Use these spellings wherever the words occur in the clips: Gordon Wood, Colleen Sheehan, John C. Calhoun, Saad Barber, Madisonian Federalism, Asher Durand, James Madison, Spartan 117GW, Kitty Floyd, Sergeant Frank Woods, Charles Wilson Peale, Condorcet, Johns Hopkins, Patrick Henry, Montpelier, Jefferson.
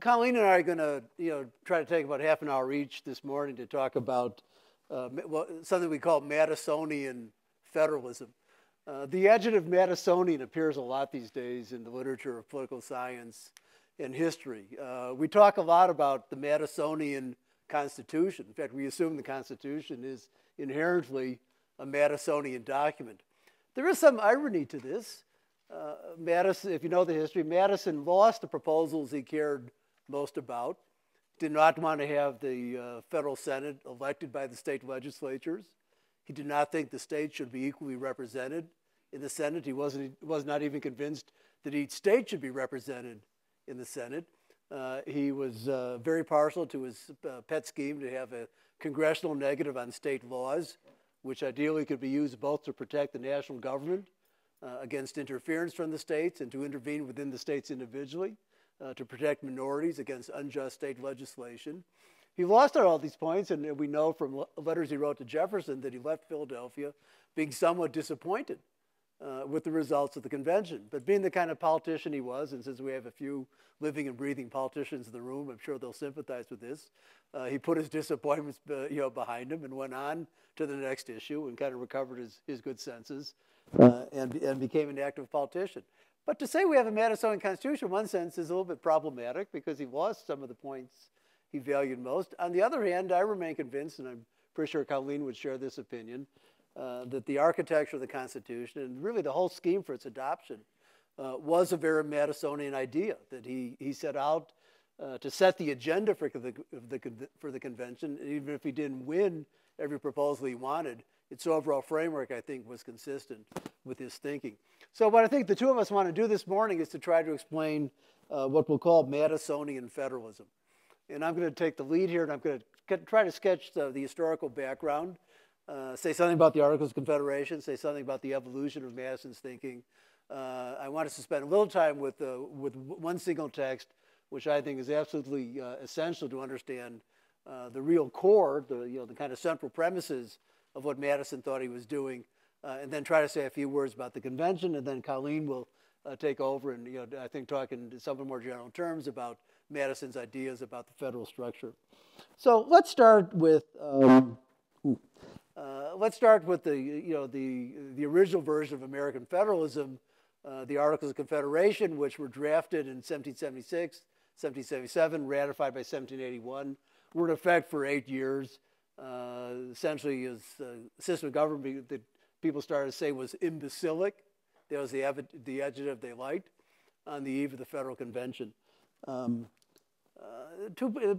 Colleen and I are going to, try to take about half an hour each this morning to talk about something we call Madisonian federalism. The adjective Madisonian appears a lot these days in the literature of political science and history. We talk a lot about the Madisonian Constitution. In fact, we assume the Constitution is inherently a Madisonian document. There is some irony to this. Madison, if you know the history, Madison lost the proposals he cared most about, did not want to have the federal Senate elected by the state legislatures. He did not think the state should be equally represented in the Senate. He was not even convinced that each state should be represented in the Senate. He was very partial to his pet scheme to have a congressional negative on state laws, which ideally could be used both to protect the national government against interference from the states and to intervene within the states individually to protect minorities against unjust state legislation. He lost on all these points, and we know from letters he wrote to Jefferson that he left Philadelphia being somewhat disappointed with the results of the convention. But being the kind of politician he was, and since we have a few living and breathing politicians in the room, I'm sure they'll sympathize with this, he put his disappointments behind him and went on to the next issue and kind of recovered his good senses and became an active politician. But to say we have a Madisonian Constitution, in one sense, is a little bit problematic because he lost some of the points he valued most. On the other hand, I remain convinced, and I'm pretty sure Colleen would share this opinion, that the architecture of the Constitution and really the whole scheme for its adoption was a very Madisonian idea that he set out to set the agenda for the convention. And even if he didn't win every proposal he wanted, its overall framework, I think, was consistent with his thinking. So what I think the two of us want to do this morning is to try to explain what we'll call Madisonian federalism. And I'm going to take the lead here, and I'm going to try to sketch the historical background, say something about the Articles of Confederation, say something about the evolution of Madison's thinking. I want us to spend a little time with one single text, which I think is absolutely essential to understand the real core, the kind of central premises of what Madison thought he was doing, and then try to say a few words about the convention, and then Colleen will take over and I think talk in somewhat more general terms about Madison's ideas about the federal structure. So let's start with the the original version of American federalism, the Articles of Confederation, which were drafted in 1776, 1777, ratified by 1781, were in effect for 8 years. Essentially, is a system of government that people started to say was imbecilic. That was the adjective they liked on the eve of the federal convention.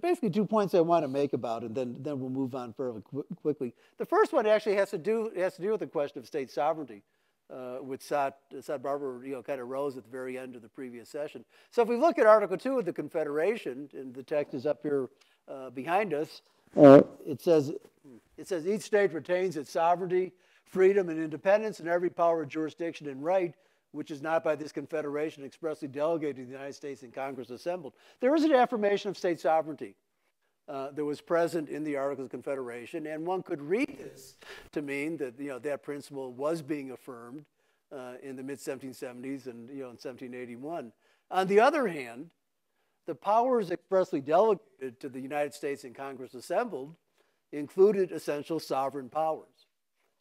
Basically 2 points I want to make about it, and then we'll move on fairly quickly. The first one actually has to do with the question of state sovereignty, which Saad Barber kind of rose at the very end of the previous session. So if we look at Article 2 of the Confederation, and the text is up here behind us, it says each state retains its sovereignty, freedom, and independence, and every power, jurisdiction, and right which is not by this confederation expressly delegated to the United States and Congress assembled. There is an affirmation of state sovereignty that was present in the Articles of Confederation, and one could read this to mean that that principle was being affirmed in the mid-1770s and in 1781. On the other hand, the powers expressly delegated to the United States and Congress assembled included essential sovereign powers,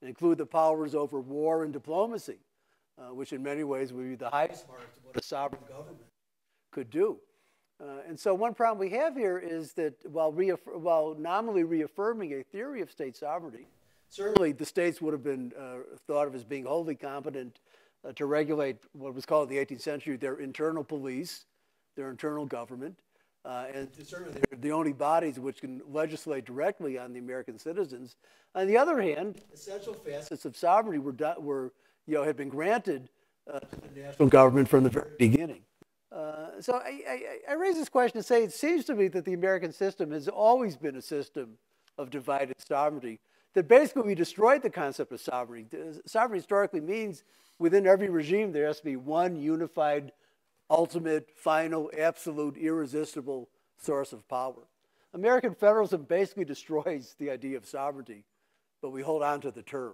and include the powers over war and diplomacy, which in many ways would be the highest mark of what a sovereign government could do. And so one problem we have here is that while nominally reaffirming a theory of state sovereignty, certainly the states would have been thought of as being wholly competent to regulate what was called in the 18th century their internal police, their internal government, and certainly they're the only bodies which can legislate directly on the American citizens. On the other hand, essential facets of sovereignty had been granted to the national government from the very beginning. So I raise this question to say it seems to me that the American system has always been a system of divided sovereignty, that basically we destroyed the concept of sovereignty. Sovereignty historically means within every regime there has to be one unified, ultimate, final, absolute, irresistible source of power. American federalism basically destroys the idea of sovereignty, but we hold on to the term.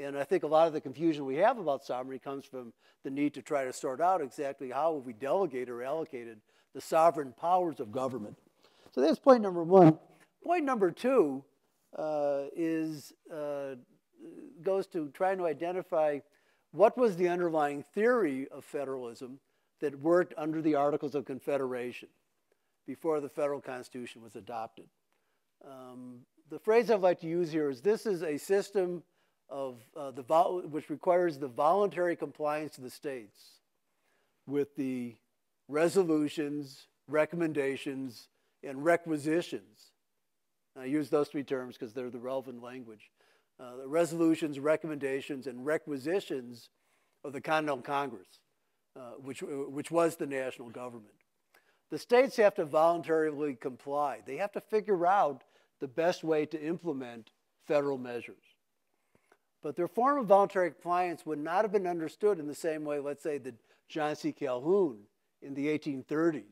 And I think a lot of the confusion we have about sovereignty comes from the need to try to sort out exactly how we delegate or allocated the the sovereign powers of government. So that's point number one. Point number two goes to trying to identify what was the underlying theory of federalism that worked under the Articles of Confederation before the federal constitution was adopted. The phrase I'd like to use here is this is a system of which requires the voluntary compliance of the states with the resolutions, recommendations, and requisitions. And I use those three terms because they're the relevant language. The resolutions, recommendations, and requisitions of the Continental Congress, which was the national government. The states have to voluntarily comply. They have to figure out the best way to implement federal measures. But their form of voluntary compliance would not have been understood in the same way, let's say, that John C. Calhoun in the 1830s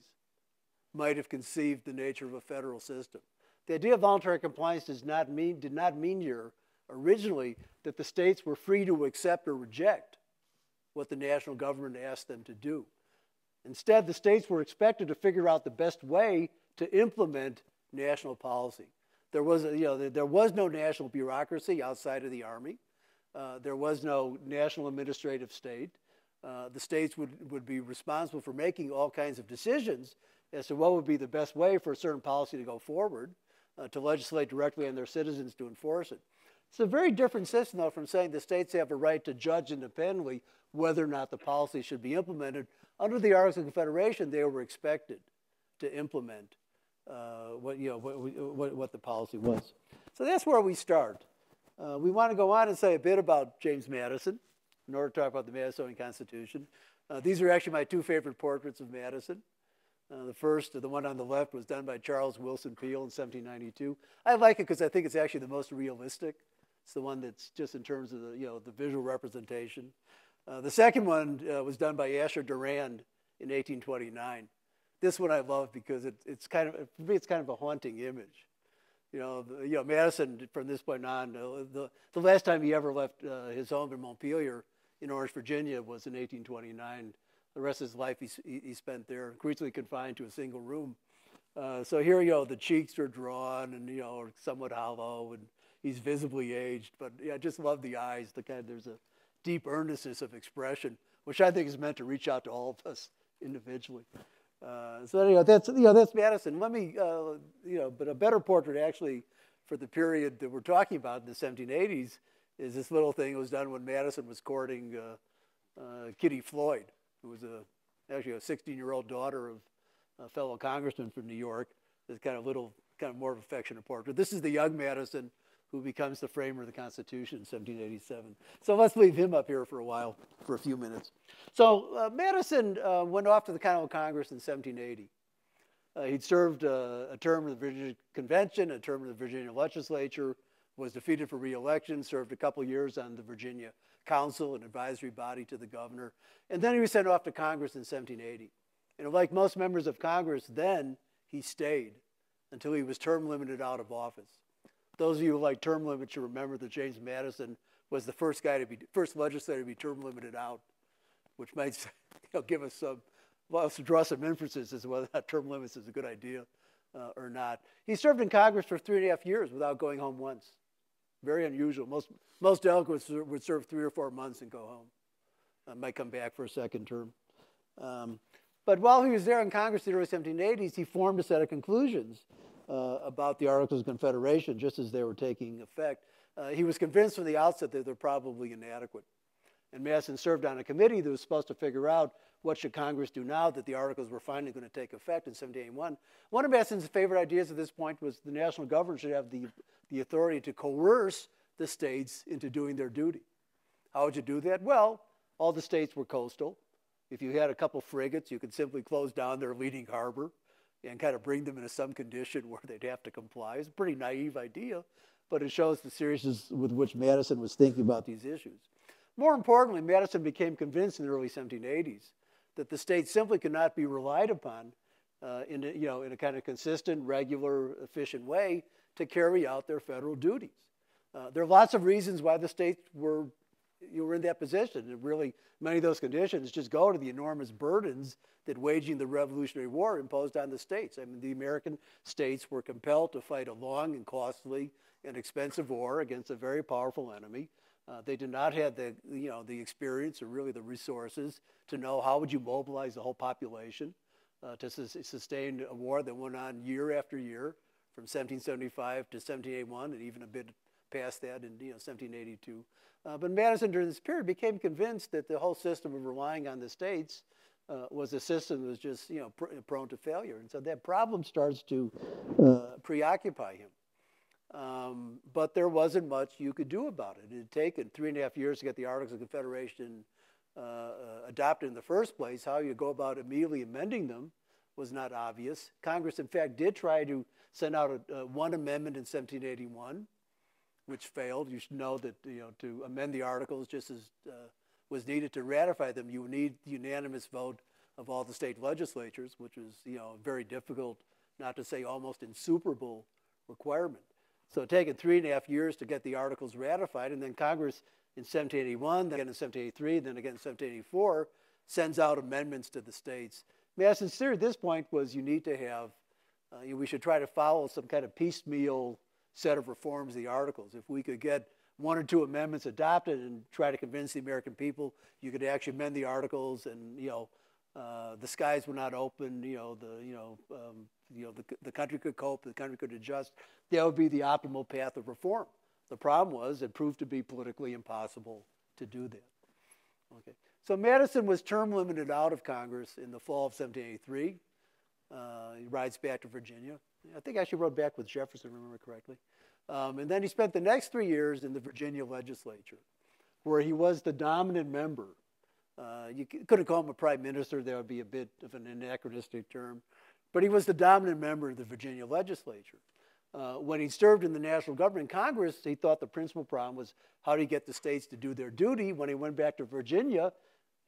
might have conceived the nature of a federal system. The idea of voluntary compliance did not mean here originally that the states were free to accept or reject what the national government asked them to do. Instead, the states were expected to figure out the best way to implement national policy. There was, there was no national bureaucracy outside of the army. There was no national administrative state. The states would be responsible for making all kinds of decisions as to what would be the best way for a certain policy to go forward, to legislate directly on their citizens to enforce it. It's a very different system, though, from saying the states have a right to judge independently whether or not the policy should be implemented. Under the Articles of Confederation, they were expected to implement what the policy was. So that's where we start. We want to go on and say a bit about James Madison in order to talk about the Madisonian Constitution. These are actually my two favorite portraits of Madison. The first, the one on the left, was done by Charles Wilson Peale in 1792. I like it because I think it's actually the most realistic. It's the one that's just in terms of the, the visual representation. The second one was done by Asher Durand in 1829. This one I love because it's kind of, for me, it's kind of a haunting image. Madison, from this point on, the last time he ever left his home in Montpelier in Orange, Virginia was in 1829. The rest of his life he spent there, increasingly confined to a single room. So here, the cheeks are drawn and, are somewhat hollow, and he's visibly aged. But yeah, I just love the eyes. There's a deep earnestness of expression, which I think is meant to reach out to all of us individually. So anyway, that's Madison. Let me, but a better portrait actually for the period that we're talking about in the 1780s is this little thing that was done when Madison was courting Kitty Floyd, who was actually a 16-year-old daughter of a fellow congressman from New York. This kind of more of an affectionate portrait. This is the young Madison who becomes the framer of the Constitution in 1787. So let's leave him up here for a while, for a few minutes. So Madison went off to the Continental Congress in 1780. He'd served a term of the Virginia Convention, a term of the Virginia legislature, was defeated for re-election, served a couple years on the Virginia Council, an advisory body to the governor. And then he was sent off to Congress in 1780. And like most members of Congress then, he stayed until he was term limited out of office. Those of you who like term limits should remember that James Madison was the first legislator to be term limited out, which might give us some, us to draw some inferences as to whether or not term limits is a good idea or not. He served in Congress for 3.5 years without going home once. Very unusual. Most delegates would serve 3 or 4 months and go home. Might come back for a second term. But while he was there in Congress in the early 1780s, he formed a set of conclusions about the Articles of Confederation just as they were taking effect. He was convinced from the outset that they're probably inadequate. And Madison served on a committee that was supposed to figure out what should Congress do now that the Articles were finally going to take effect in 1781. One of Madison's favorite ideas at this point was the national government should have the authority to coerce the states into doing their duty. How would you do that? Well, all the states were coastal. If you had a couple frigates, you could simply close down their leading harbor and kind of bring them into some condition where they'd have to comply. It's a pretty naive idea, but it shows the seriousness with which Madison was thinking about these issues. More importantly, Madison became convinced in the early 1780s that the state simply could not be relied upon in a kind of consistent, regular, efficient way to carry out their federal duties. There are lots of reasons why the states were you were in that position. And really, many of those conditions just go to the enormous burdens that waging the Revolutionary War imposed on the states. I mean, the American states were compelled to fight a long and costly and expensive war against a very powerful enemy. They did not have the, the experience or really the resources to know how would you mobilize the whole population to sustain a war that went on year after year from 1775 to 1781 and even a bit past that in 1782. But Madison during this period became convinced that the whole system of relying on the states was a system that was just prone to failure. And so that problem starts to preoccupy him. But there wasn't much you could do about it. It had taken 3.5 years to get the Articles of Confederation adopted in the first place. How you go about immediately amending them was not obvious. Congress, in fact, did try to send out one amendment in 1781, which failed. You should know that to amend the Articles just as was needed to ratify them, you would need the unanimous vote of all the state legislatures, which was very difficult, not to say almost insuperable requirement. So it taken 3.5 years to get the Articles ratified, and then Congress in 1781, then again in 1783, then again in 1784, sends out amendments to the states. Madison's theory at this point was you need to have, we should try to follow some kind of piecemeal set of reforms of the Articles. If we could get 1 or 2 amendments adopted and try to convince the American people you could actually amend the Articles and, the skies were not open, the country could cope, the country could adjust. That would be the optimal path of reform. The problem was it proved to be politically impossible to do that. Okay. So Madison was term limited out of Congress in the fall of 1783. He rides back to Virginia. I think I actually rode back with Jefferson, remember correctly. And then he spent the next 3 years in the Virginia legislature, where he was the dominant member. You couldn't call him a prime minister. That would be a bit of an anachronistic term. But he was the dominant member of the Virginia legislature. When he served in the national government Congress, he thought the principal problem was how do you get the states to do their duty. When he went back to Virginia,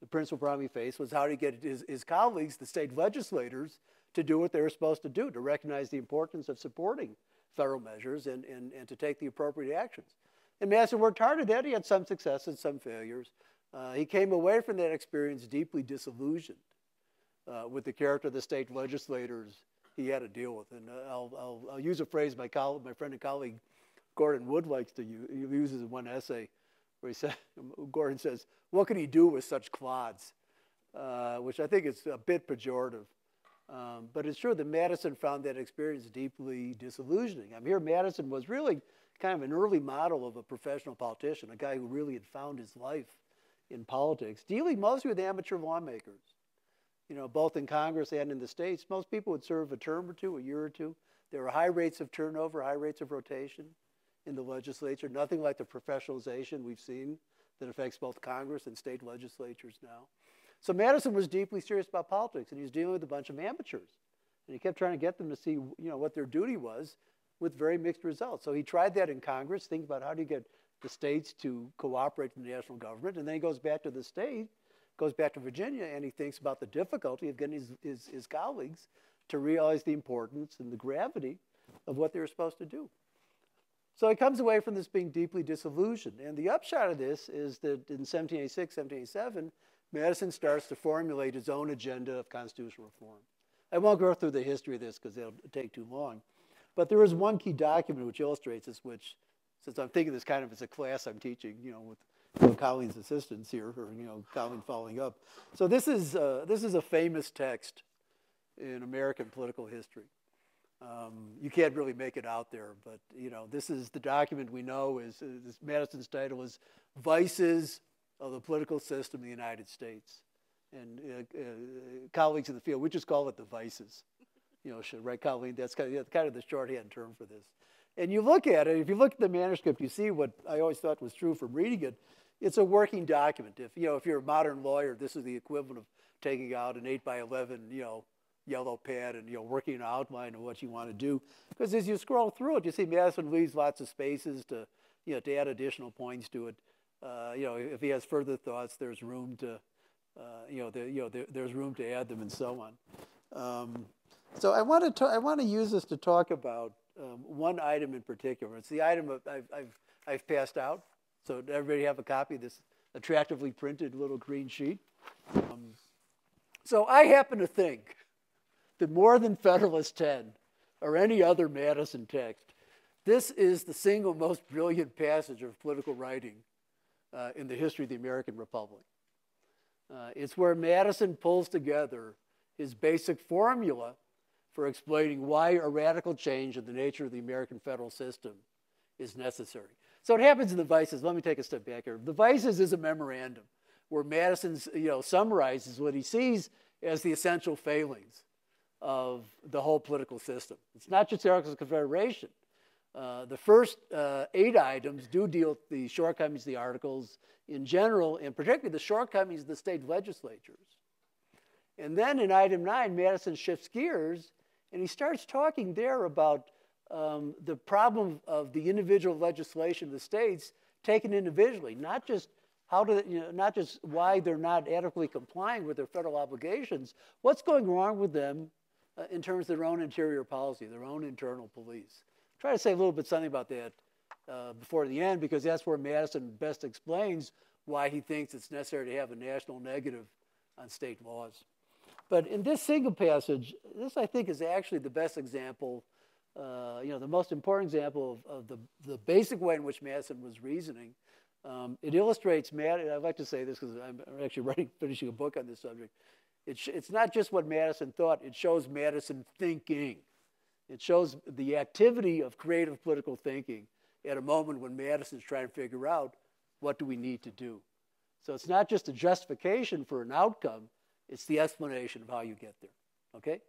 the principal problem he faced was how do you get his colleagues, the state legislators, to do what they were supposed to do, to recognize the importance of supporting federal measures and to take the appropriate actions. And Madison worked hard at that. He had some successes, some failures. He came away from that experience deeply disillusioned with the character of the state legislators he had to deal with. And I'll use a phrase my friend and colleague Gordon Wood likes to use. He uses in one essay where he said, Gordon says, what can he do with such clods? Which I think is a bit pejorative. But it's true that Madison found that experience deeply disillusioning. I mean, here Madison was really kind of an early model of a professional politician, a guy who really had found his life in politics, dealing mostly with amateur lawmakers. Both in Congress and in the states, most people would serve a term or two, a year or two. There were high rates of turnover, high rates of rotation in the legislature, nothing like the professionalization we've seen that affects both Congress and state legislatures now. So Madison was deeply serious about politics, and he was dealing with a bunch of amateurs. And he kept trying to get them to see what their duty was with very mixed results. So he tried that in Congress, thinking about how do you get the states to cooperate with the national government, and then he goes back to the state, goes back to Virginia, and he thinks about the difficulty of getting his colleagues to realize the importance and the gravity of what they were supposed to do. So he comes away from this being deeply disillusioned. And the upshot of this is that in 1786, 1787, Madison starts to formulate his own agenda of constitutional reform. I won't go through the history of this because it'll take too long. But there is one key document which illustrates this, which, since I'm thinking this kind of as a class I'm teaching, with Colleen's assistance here, or Colleen following up. So this is a famous text in American political history. You can't really make it out there, but this is the document we know is Madison's title is "Vices of the Political System of the United States," and colleagues in the field, we just call it the vices. Right, Colleen? That's kind of the shorthand term for this. And you look at it, if you look at the manuscript, you see what I always thought was true from reading it. It's a working document. If, if you're a modern lawyer, this is the equivalent of taking out an 8 by 11, yellow pad and, working an outline of what you want to do. Because as you scroll through it, you see Madison leaves lots of spaces to, to add additional points to it. If he has further thoughts, there's room to, there's room to add them and so on. So I want to use this to talk about one item in particular. It's the item I've passed out. So everybody have a copy of this attractively printed little green sheet. So I happen to think that more than Federalist 10 or any other Madison text, this is the single most brilliant passage of political writing in the history of the American Republic. It's where Madison pulls together his basic formula for explaining why a radical change in the nature of the American federal system is necessary. So it happens in the Vices. Let me take a step back here. The Vices is a memorandum where Madison, summarizes what he sees as the essential failings of the whole political system. It's not just hierarchical confederation. The first 8 items do deal with the shortcomings of the articles in general, and particularly the shortcomings of the state legislatures. And then in item 9, Madison shifts gears, and he starts talking there about the problem of the individual legislation of the states taken individually, not just how do they, not just why they're not adequately complying with their federal obligations, what's going wrong with them in terms of their own interior policy, their own internal police. Try to say a little bit something about that before the end, because that's where Madison best explains why he thinks it's necessary to have a national negative on state laws. But in this single passage, this I think is actually the best example, the most important example of the basic way in which Madison was reasoning. It illustrates Madison. I like to say this because I'm actually finishing a book on this subject. It's not just what Madison thought, it shows Madison thinking. It shows the activity of creative political thinking at a moment when Madison's trying to figure out what do we need to do. So it's not just a justification for an outcome, it's the explanation of how you get there, okay?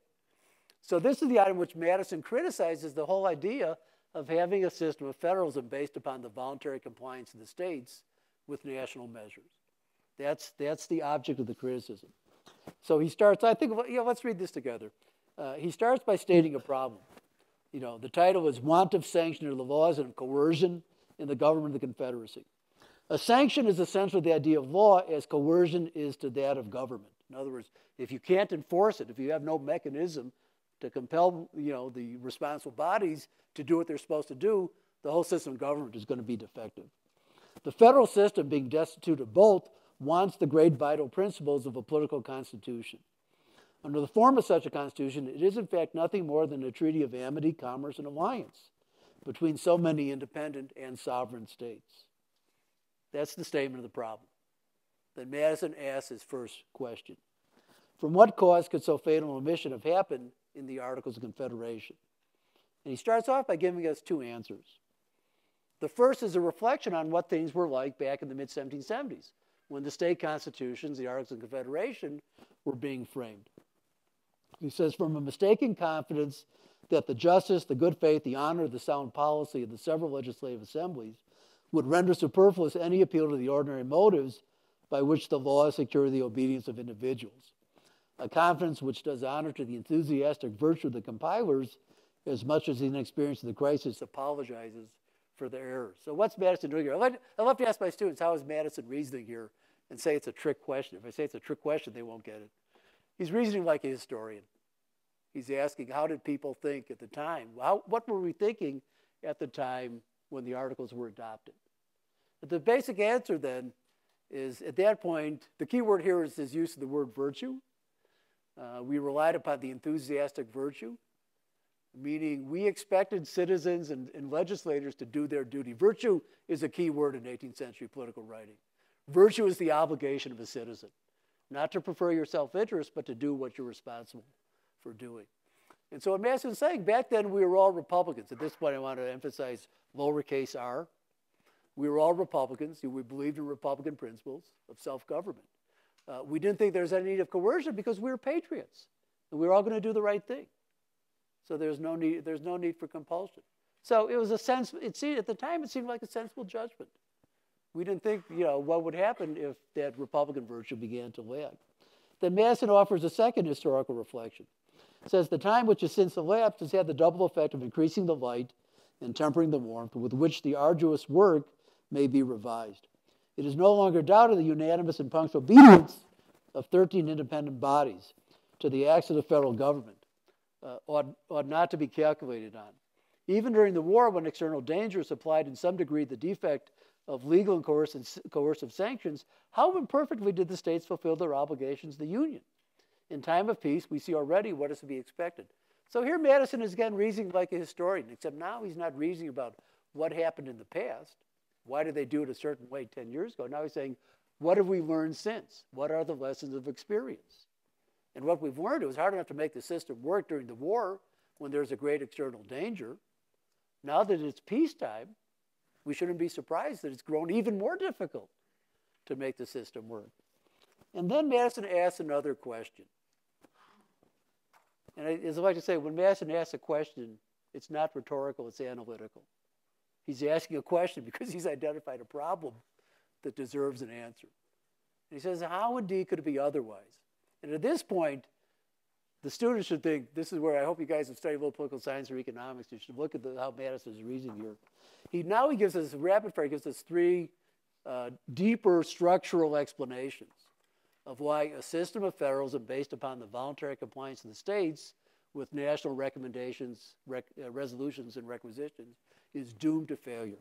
So this is the item which Madison criticizes the whole idea of having a system of federalism based upon the voluntary compliance of the states with national measures. That's the object of the criticism. So he starts, let's read this together. He starts by stating a problem. The title is Want of Sanction of the Laws and of Coercion in the Government of the Confederacy. A sanction is essentially the idea of law as coercion is to that of government. In other words, if you can't enforce it, if you have no mechanism to compel the responsible bodies to do what they're supposed to do, the whole system of government is going to be defective. The federal system, being destitute of both, wants the great vital principles of a political constitution. Under the form of such a constitution, it is in fact nothing more than a treaty of amity, commerce, and alliance between so many independent and sovereign states. That's the statement of the problem. Then Madison asks his first question. From what cause could so fatal an omission have happened in the Articles of Confederation? And he starts off by giving us 2 answers. The first is a reflection on what things were like back in the mid-1770s, when the state constitutions, the Articles of Confederation, were being framed. He says, from a mistaken confidence that the justice, the good faith, the honor, the sound policy of the several legislative assemblies would render superfluous any appeal to the ordinary motives by which the laws secure the obedience of individuals, a confidence which does honor to the enthusiastic virtue of the compilers as much as the inexperience of the crisis apologizes for their errors. So what's Madison doing here? I love to ask my students, how is Madison reasoning here, and say it's a trick question. If I say it's a trick question, they won't get it. He's reasoning like a historian. He's asking, how did people think at the time? What were we thinking at the time when the articles were adopted? But the basic answer then is, at that point, the key word here is his use of the word virtue. We relied upon the enthusiastic virtue, meaning we expected citizens and legislators to do their duty. Virtue is a key word in 18th century political writing. Virtue is the obligation of a citizen, not to prefer your self-interest, but to do what you're responsible for doing. And so what Madison's saying, back then we were all Republicans. At this point, I want to emphasize lowercase r. We were all Republicans. We believed in Republican principles of self-government. We didn't think there was any need of coercion because we were patriots, and we were all going to do the right thing. So there's no need for compulsion. So it was a sense. At the time, it seemed like a sensible judgment. We didn't think, what would happen if that Republican virtue began to lag. Then Madison offers a second historical reflection. It says, the time which has since elapsed has had the double effect of increasing the light and tempering the warmth with which the arduous work may be revised. It is no longer doubted the unanimous and punctual obedience of 13 independent bodies to the acts of the federal government ought not to be calculated on. Even during the war, when external danger supplied in some degree the defect of legal and coercive sanctions, how imperfectly did the states fulfill their obligations to the Union? In time of peace, we see already what is to be expected. So here Madison is again reasoning like a historian, except now he's not reasoning about what happened in the past. Why did they do it a certain way 10 years ago? Now he's saying, what have we learned since? What are the lessons of experience? And what we've learned, it was hard enough to make the system work during the war when there's a great external danger. Now that it's peacetime, we shouldn't be surprised that it's grown even more difficult to make the system work. And then Madison asks another question. And as I like to say, when Madison asks a question, it's not rhetorical, it's analytical. He's asking a question because he's identified a problem that deserves an answer. And he says, how indeed could it be otherwise? And at this point, the students should think, this is where I hope you guys have studied a little political science or economics. You should look at how Madison's reasoning here. Now he gives us, rapid fire, he gives us three deeper structural explanations of why a system of federalism based upon the voluntary compliance of the states with national recommendations, resolutions, and requisitions is doomed to failure.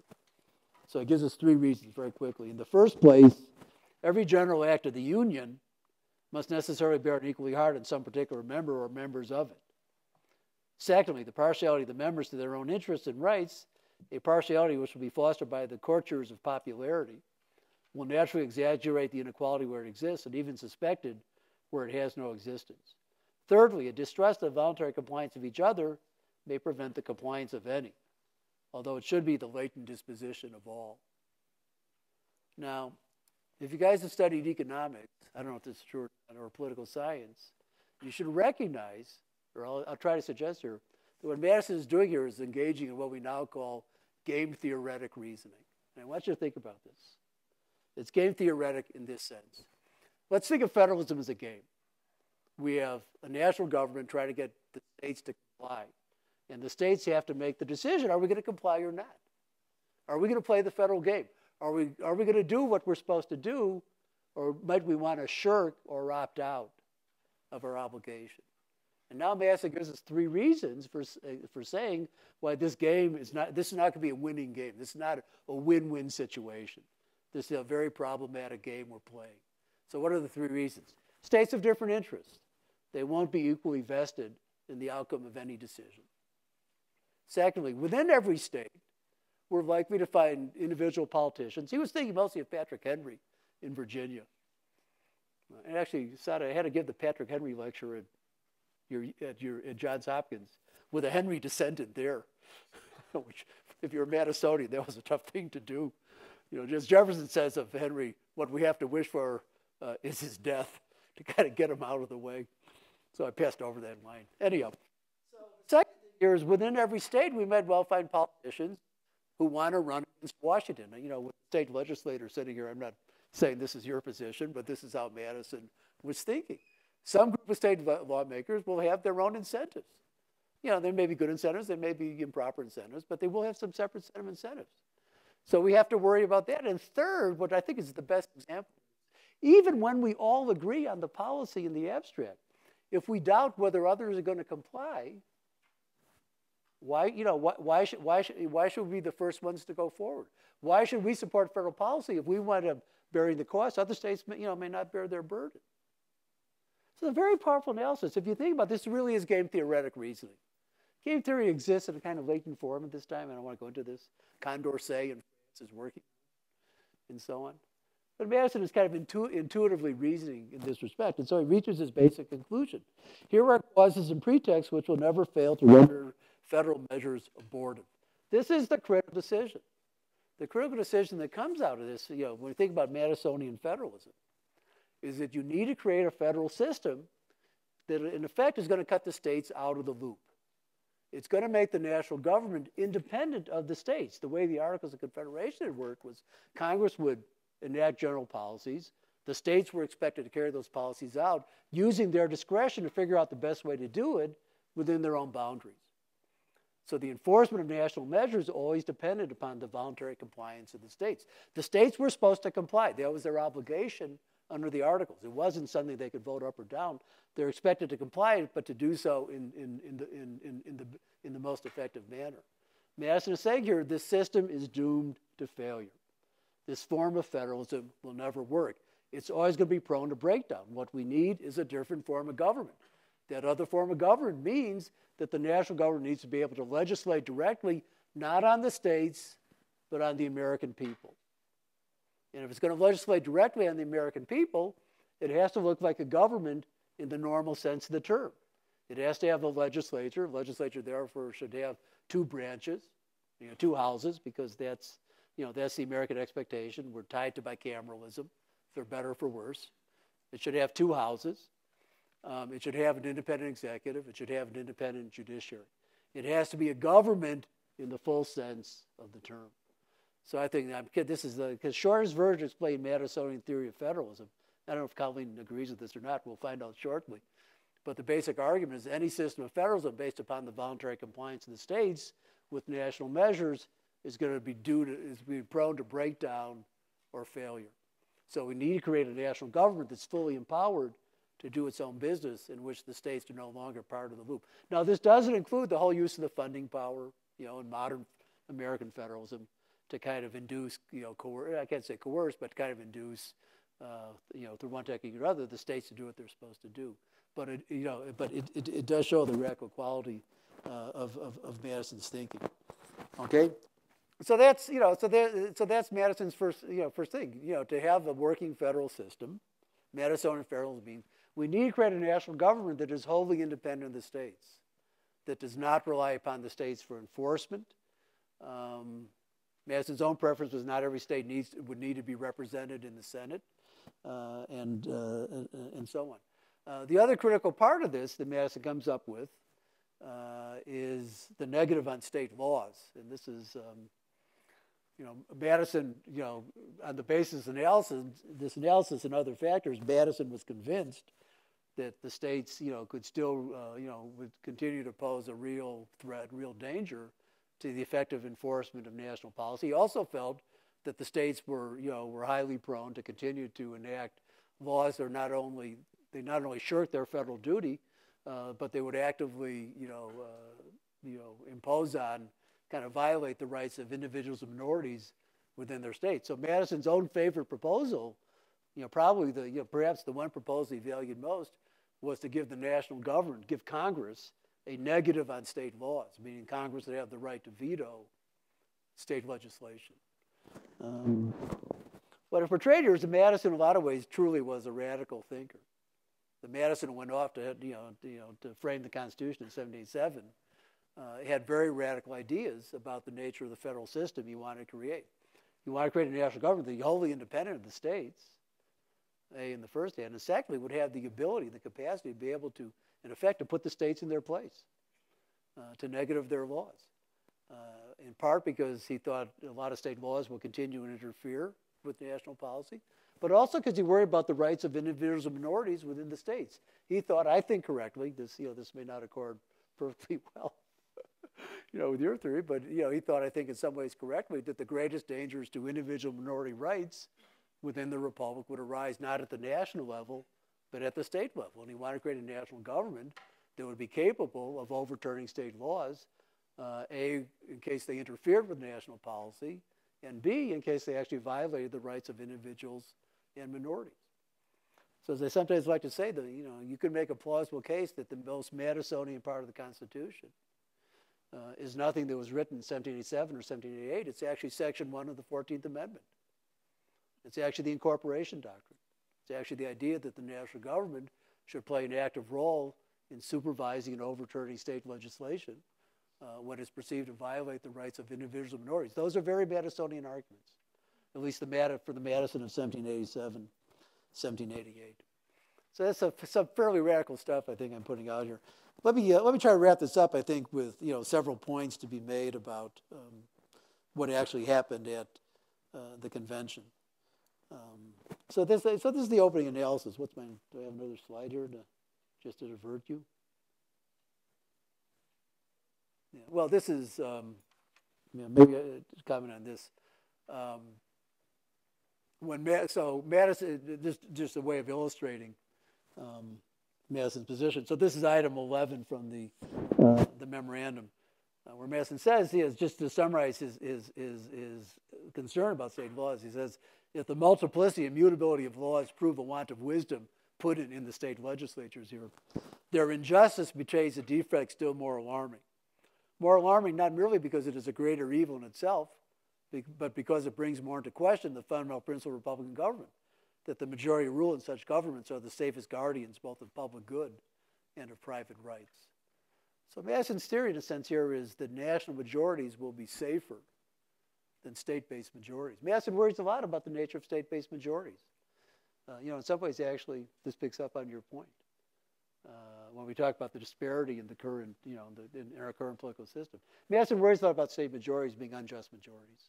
So it gives us three reasons very quickly. In the first place, every general act of the Union must necessarily bear an equally hard on some particular member or members of it. Secondly, the partiality of the members to their own interests and rights, a partiality which will be fostered by the courtiers of popularity, will naturally exaggerate the inequality where it exists and even suspected where it has no existence. Thirdly, a distrust of voluntary compliance of each other may prevent the compliance of any, although it should be the latent disposition of all. Now, if you guys have studied economics, I don't know if this is true or not, or political science, you should recognize, or I'll try to suggest here, that what Madison is doing here is engaging in what we now call game theoretic reasoning. And I want you to think about this. It's game theoretic in this sense. Let's think of federalism as a game. We have a national government trying to get the states to comply. And the states have to make the decision, are we going to comply or not? Are we going to play the federal game? Are we going to do what we're supposed to do, or might we want to shirk or opt out of our obligation? And now Madison gives us three reasons for saying why this game is not, this is not going to be a winning game. This is not a win-win situation. This is a very problematic game we're playing. So what are the three reasons? States have different interests. They won't be equally vested in the outcome of any decision. Secondly, within every state, we're likely to find individual politicians. He was thinking mostly of Patrick Henry in Virginia. And actually, Saad, I had to give the Patrick Henry lecture at Johns Hopkins with a Henry descendant there, which if you're a Madisonian, that was a tough thing to do. You know, as Jefferson says of Henry, what we have to wish for is his death to kind of get him out of the way. So I passed over that line. Anyhow, so the second thing is within every state, we might well find politicians who want to run against Washington. You know, with state legislators sitting here, I'm not saying this is your position, but this is how Madison was thinking. Some group of state lawmakers will have their own incentives. You know, there may be good incentives, there may be improper incentives, but they will have some separate set of incentives. So we have to worry about that. And third, what I think is the best example, even when we all agree on the policy in the abstract, if we doubt whether others are going to comply, why should we be the first ones to go forward? Why should we support federal policy if we wind up bearing the cost? Other states may not bear their burden. So a very powerful analysis. If you think about this, really is game theoretic reasoning. Game theory exists in a kind of latent form at this time. I don't want to go into this. Condorcet and France is working, and so on. But Madison is kind of intuitively reasoning in this respect, and so he reaches his basic conclusion. Here are causes and pretexts which will never fail to render federal measures abortive. This is the critical decision. The critical decision that comes out of this, you know, when we think about Madisonian federalism, is that you need to create a federal system that, in effect, is going to cut the states out of the loop. It's going to make the national government independent of the states. The way the Articles of Confederation had worked was Congress would enact general policies. The states were expected to carry those policies out using their discretion to figure out the best way to do it within their own boundaries. So the enforcement of national measures always depended upon the voluntary compliance of the states. The states were supposed to comply. That was their obligation under the Articles. It wasn't something they could vote up or down. They're expected to comply, but to do so in the most effective manner. Madison is saying here, this system is doomed to failure. This form of federalism will never work. It's always going to be prone to breakdown. What we need is a different form of government. That other form of government means that the national government needs to be able to legislate directly, not on the states, but on the American people. And if it's going to legislate directly on the American people, it has to look like a government in the normal sense of the term. It has to have a legislature. The legislature, therefore, should have two branches, two houses, because that's, that's the American expectation. We're tied to bicameralism, for better or for worse. It should have two houses. It should have an independent executive. It should have an independent judiciary. It has to be a government in the full sense of the term. So I think this is the, because Shorter's version explained Madisonian theory of federalism. I don't know if Colleen agrees with this or not. We'll find out shortly. But the basic argument is any system of federalism based upon the voluntary compliance of the states with national measures is going to be prone to breakdown or failure. So we need to create a national government that's fully empowered to do its own business, in which the states are no longer part of the loop. Now, this doesn't include the whole use of the funding power, in modern American federalism to kind of induce, I can't say coerce, but kind of induce, through one technique or other, the states to do what they're supposed to do. But it, it does show the radical quality of Madison's thinking. Okay, so that's, so that's Madison's first thing, to have a working federal system. Madisonian federalism means we need to create a national government that is wholly independent of the states, that does not rely upon the states for enforcement. Madison's own preference was not every state would need to be represented in the Senate, and so on. The other critical part of this that Madison comes up with is the negative on state laws. And this is, Madison, on the basis of this analysis and other factors, Madison was convinced that the states, could still, would continue to pose a real threat, real danger to the effective enforcement of national policy. He also felt that the states were, were highly prone to continue to enact laws that are not only shirk their federal duty, but they would actively, impose on, kind of violate the rights of individuals and minorities within their state. So Madison's own favorite proposal, probably the, perhaps the one proposal he valued most, was to give the national government, give Congress, a negative on state laws, meaning Congress would have the right to veto state legislation. But if we're traders, Madison, in a lot of ways, truly was a radical thinker. The Madison went off to, to frame the Constitution in 1787. Had very radical ideas about the nature of the federal system he wanted to create. He wanted to create a national government that's wholly independent of the states, in the first hand, and secondly, would have the ability, the capacity to be able to, in effect, to put the states in their place, to negative their laws, in part because he thought a lot of state laws will continue and interfere with national policy, but also because he worried about the rights of individuals and minorities within the states. He thought, I think correctly, this, this may not accord perfectly well with your theory, but he thought, I think in some ways correctly, that the greatest dangers to individual minority rights within the republic would arise not at the national level, but at the state level. And he wanted to create a national government that would be capable of overturning state laws, A, in case they interfered with national policy, and B, in case they actually violated the rights of individuals and minorities. So as they sometimes like to say, that, you can make a plausible case that the most Madisonian part of the Constitution is nothing that was written in 1787 or 1788. It's actually Section 1 of the 14th Amendment. It's actually the incorporation doctrine. It's actually the idea that the national government should play an active role in supervising and overturning state legislation when it's perceived to violate the rights of individuals and minorities. Those are very Madisonian arguments, at least for the Madison of 1787, 1788. So that's some fairly radical stuff I think I'm putting out here. Let me try to wrap this up, I think, with several points to be made about what actually happened at the convention. So this is the opening analysis. Do I have another slide here to divert you? Yeah. Well, this is, maybe I should comment on this. So Madison, this just a way of illustrating Madison's position. So this is item 11 from the memorandum. where Madison says, he is, just to summarize his concern about state laws, he says, if the multiplicity and mutability of laws prove a want of wisdom, put it in the state legislatures here. Their injustice betrays a defect still more alarming. More alarming not merely because it is a greater evil in itself, but because it brings more into question the fundamental principle of Republican government, that the majority rule in such governments are the safest guardians both of public good and of private rights. So Madison's theory, in a sense, here is that national majorities will be safer than state-based majorities. Madison worries a lot about the nature of state-based majorities. You know, in some ways, actually, this picks up on your point. When we talk about the disparity in the current, you know, in our current political system. Madison worries a lot about state majorities being unjust majorities.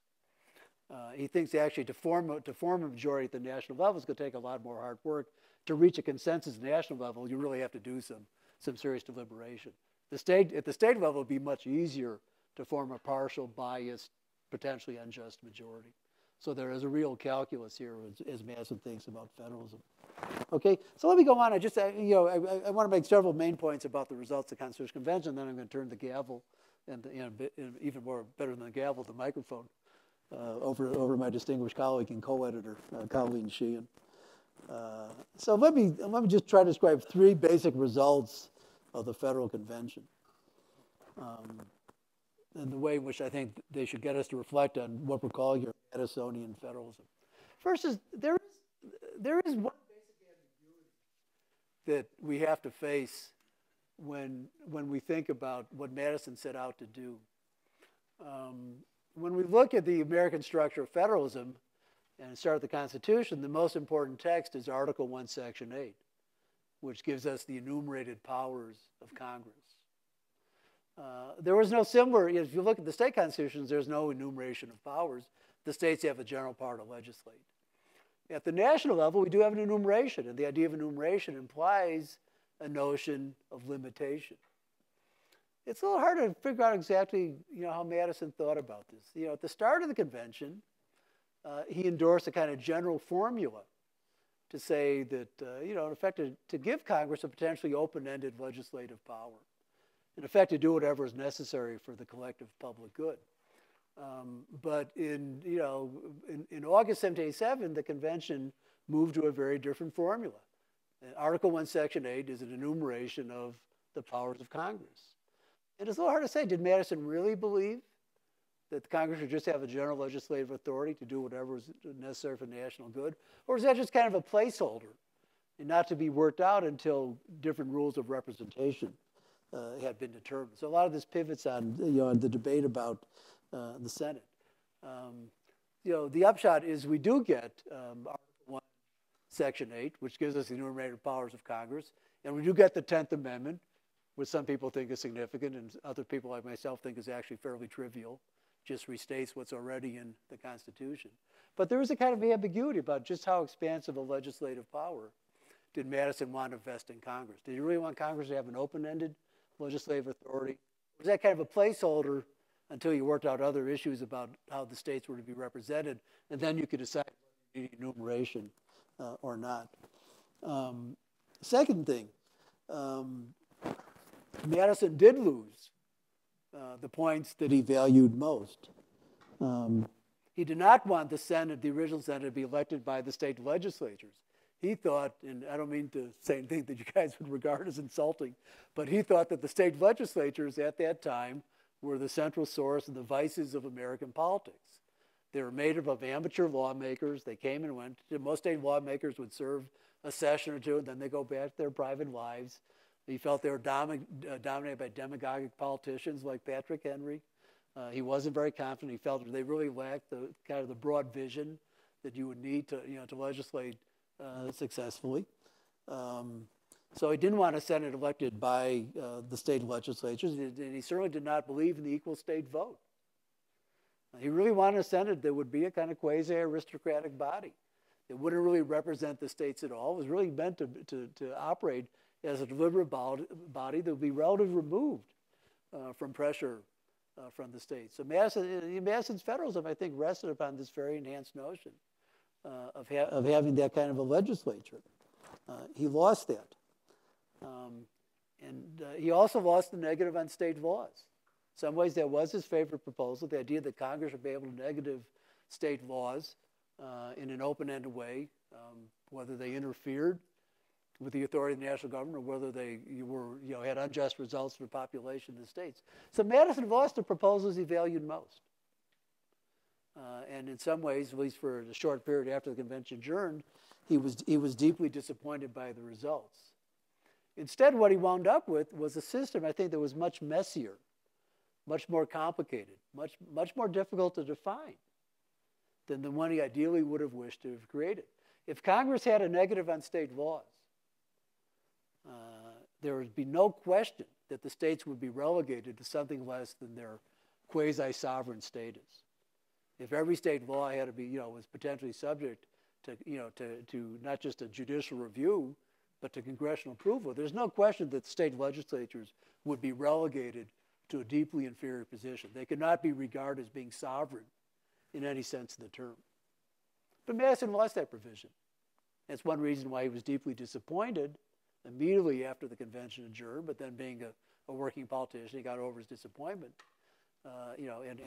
He thinks actually to form a majority at the national level is going to take a lot more hard work. To reach a consensus at the national level, you really have to do some serious deliberation. At the state level, it would be much easier to form a partial, biased, potentially unjust majority. So there is a real calculus here, as Madison thinks, about federalism. Okay, so let me go on. I want to make several main points about the results of the Constitutional Convention. Then I'm going to turn the gavel, and even more better than the gavel, the microphone, over my distinguished colleague and co-editor, Colleen Sheehan. So let me just try to describe three basic results of the Federal Convention, and the way in which I think they should get us to reflect on what we're calling here Madisonian federalism. First is there is one basic ambiguity that we have to face when we think about what Madison set out to do. When we look at the American structure of federalism and start with the Constitution, the most important text is Article 1, Section 8, which gives us the enumerated powers of Congress. There was no similar, if you look at the state constitutions, there's no enumeration of powers. The states have a general power to legislate. At the national level, we do have an enumeration, and the idea of enumeration implies a notion of limitation. It's a little hard to figure out exactly, you know, how Madison thought about this. You know, at the start of the convention, he endorsed a kind of general formula to say that, you know, in effect, to give Congress a potentially open-ended legislative power. In effect, to do whatever is necessary for the collective public good. But in August 1787, the convention moved to a very different formula. And Article 1, Section 8 is an enumeration of the powers of Congress. And it's a little hard to say, did Madison really believe that the Congress should just have a general legislative authority to do whatever is necessary for national good? Or is that just kind of a placeholder and not to be worked out until different rules of representation had been determined? So a lot of this pivots on, you know, the debate about the Senate. You know, the upshot is we do get Article 1, Section 8, which gives us the enumerated powers of Congress, and we do get the 10th Amendment, which some people think is significant and other people like myself think is actually fairly trivial. Just restates what's already in the Constitution. But there is a kind of ambiguity about just how expansive a legislative power did Madison want to vest in Congress. Did he really want Congress to have an open-ended legislative authority? Was that kind of a placeholder until you worked out other issues about how the states were to be represented, and then you could decide whether you need enumeration or not? Second thing, Madison did lose the points that he valued most. He did not want the Senate, the original Senate, to be elected by the state legislatures. He thought, and I don't mean to say anything that you guys would regard as insulting, but he thought that the state legislatures at that time were the central source of the vices of American politics. They were made up of amateur lawmakers. They came and went. Most state lawmakers would serve a session or two, and then they go back to their private lives. He felt they were dominated by demagogic politicians like Patrick Henry. He wasn't very confident. He felt they really lacked the kind of the broad vision that you would need to, you know, to legislate successfully. So he didn't want a Senate elected by the state legislatures, and he certainly did not believe in the equal state vote. He really wanted a Senate that would be a kind of quasi-aristocratic body. It wouldn't really represent the states at all. It was really meant to operate as a deliberative body that would be relatively removed from pressure from the states. So Madison's federalism, I think, rested upon this very enhanced notion of having that kind of a legislature. He lost that. And he also lost the negative on state laws. some ways that was his favorite proposal, the idea that Congress would be able to negative state laws in an open-ended way, whether they interfered with the authority of the national government or whether they had unjust results for the population of the states. So Madison lost the proposals he valued most. And in some ways, at least for a short period after the convention adjourned, he was deeply disappointed by the results. Instead, what he wound up with was a system, I think, that was much messier, much more complicated, much more difficult to define than the one he ideally would have wished to have created. If Congress had a negative on state laws, there would be no question that the states would be relegated to something less than their quasi-sovereign status. If every state law had to be, was potentially subject to, to not just a judicial review, but to congressional approval, there's no question that state legislatures would be relegated to a deeply inferior position. They could not be regarded as being sovereign in any sense of the term. But Madison lost that provision. That's one reason why he was deeply disappointed immediately after the convention adjourned, but then being a working politician, he got over his disappointment,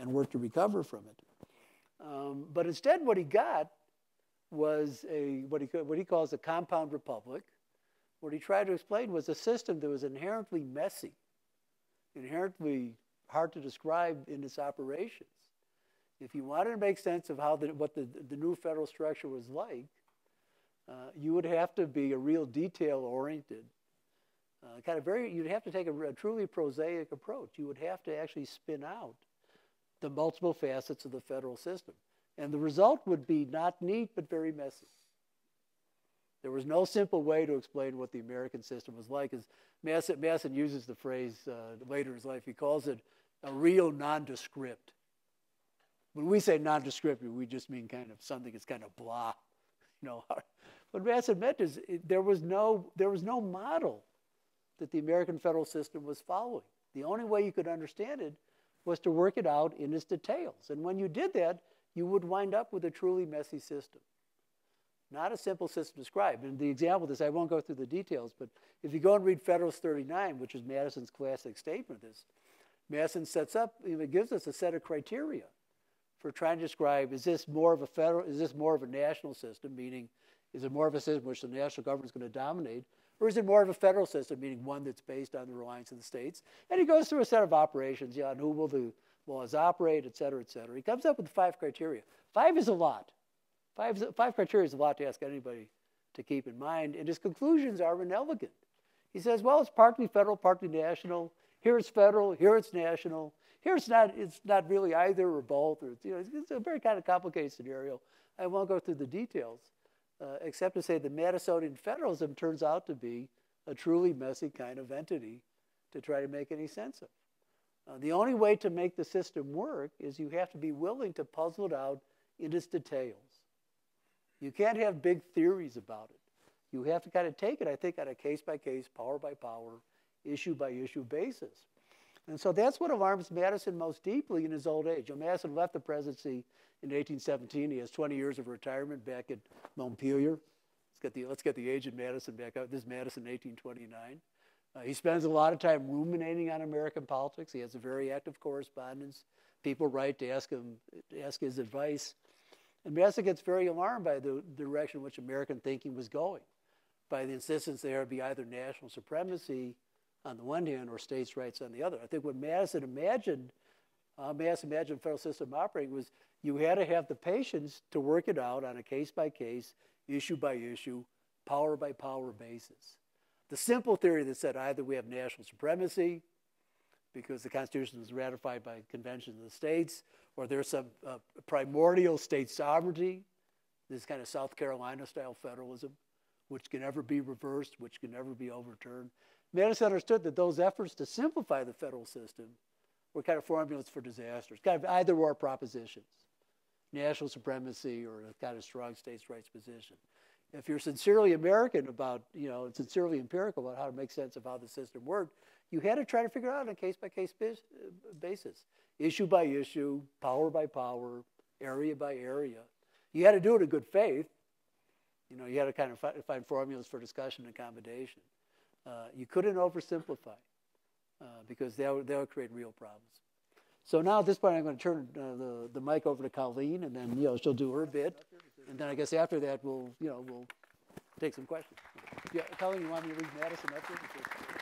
and worked to recover from it. But instead, what he got was what he calls a compound republic. What he tried to explain was a system that was inherently messy, inherently hard to describe in its operations. If you wanted to make sense of how what the new federal structure was like, you would have to be a real detail-oriented, you'd have to take a truly prosaic approach. You would have to actually spin out the multiple facets of the federal system. And the result would be not neat, but very messy. There was no simple way to explain what the American system was like. As Madison uses the phrase later in his life, he calls it a real nondescript. When we say nondescript, we just mean kind of something that's kind of blah. What Madison meant is there was no model that the American federal system was following. The only way you could understand it was to work it out in its details. And when you did that, you would wind up with a truly messy system. Not a simple system described. And the example of this, I won't go through the details, but if you go and read Federalist 39, which is Madison's classic statement of this, Madison gives us a set of criteria for trying to describe, is this more of a national system, meaning is it more of a system which the national government is going to dominate, or is it more of a federal system, meaning one that's based on the reliance of the states? And he goes through a set of operations, on who will the laws operate, et cetera, et cetera. He comes up with 5 criteria. 5 is a lot. 5 criteria is a lot to ask anybody to keep in mind, and his conclusions are inelegant. He says, well, it's partly federal, partly national. Here it's federal, here it's national. Here it's not really either or both. Or it's a very kind of complicated scenario. I won't go through the details. Except to say the Madisonian federalism turns out to be a truly messy kind of entity to try to make any sense of. The only way to make the system work is you have to be willing to puzzle it out in its details. You can't have big theories about it. You have to kind of take it, I think, on a case-by-case, power-by-power, issue-by-issue basis. And so that's what alarms Madison most deeply in his old age. Madison left the presidency in 1817. He has 20 years of retirement back at Montpelier. Let's get the age of Madison back up. This is Madison, 1829. He spends a lot of time ruminating on American politics. He has a very active correspondence. People write to ask his advice. And Madison gets very alarmed by the direction in which American thinking was going, by the insistence there would be either national supremacy on the one hand, or states' rights on the other. I think what Madison imagined, the federal system operating was you had to have the patience to work it out on a case-by-case, issue-by-issue, power-by-power basis. The simple theory that said either we have national supremacy because the Constitution was ratified by convention of the states, or there's some primordial state sovereignty, this kind of South Carolina-style federalism, which can never be reversed, which can never be overturned. Madison understood that those efforts to simplify the federal system were kind of formulas for disasters, kind of either-or propositions, national supremacy or a kind of strong states' rights position. If you're sincerely American about, sincerely empirical about how to make sense of how the system worked, you had to try to figure out on a case-by-case basis, issue by issue, power by power, area by area. You had to do it in good faith. You had to kind of find formulas for discussion and accommodation. You couldn't oversimplify because that would create real problems. So now at this point, I'm going to turn the mic over to Colleen, and then she'll do her bit, and then I guess after that we'll take some questions. Yeah, Colleen, you want me to read Madison up there?